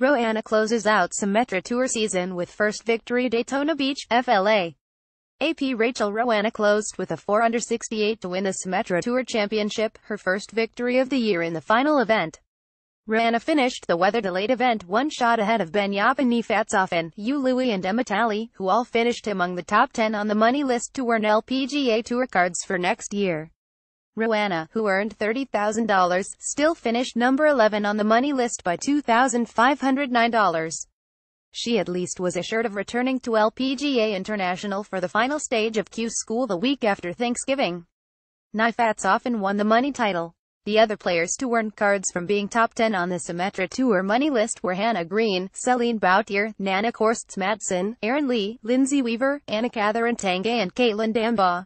Rohanna closes out Symetra Tour season with first victory Daytona Beach, FLA. AP Rachel Rohanna closed with a 4-under-68 to win the Symetra Tour Championship, her first victory of the year in the final event. Rohanna finished the weather-delayed event one shot ahead of Benyapa Niphatsophon, Yu Louis and Emma Talley, who all finished among the top 10 on the money list to earn LPGA Tour cards for next year. Rohanna, who earned $30,000, still finished number 11 on the money list by $2,509. She at least was assured of returning to LPGA International for the final stage of Q School the week after Thanksgiving. Niphatsophon won the money title. The other players to earn cards from being top 10 on the Symetra Tour money list were Hannah Green, Celine Boutier, Nana Korst Madsen, Aaron Lee, Lindsay Weaver, Anna Catherine Tange and Caitlin Dambaugh.